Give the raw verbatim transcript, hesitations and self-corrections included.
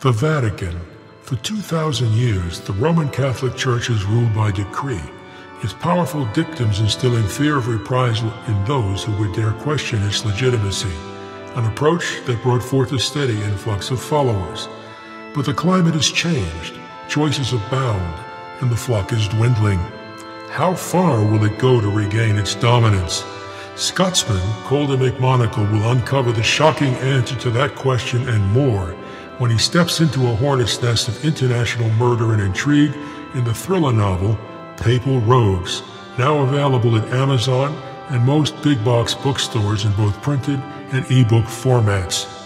The Vatican. For two thousand years, the Roman Catholic Church has ruled by decree, its powerful dictums instilling fear of reprisal in those who would dare question its legitimacy, an approach that brought forth a steady influx of followers. But the climate has changed, choices abound, and the flock is dwindling. How far will it go to regain its dominance? Scotsman Colin McMonagle will uncover the shocking answer to that question and more when he steps into a hornet's nest of international murder and intrigue in the thriller novel Papal Rogues, now available at Amazon and most big box bookstores in both printed and ebook formats.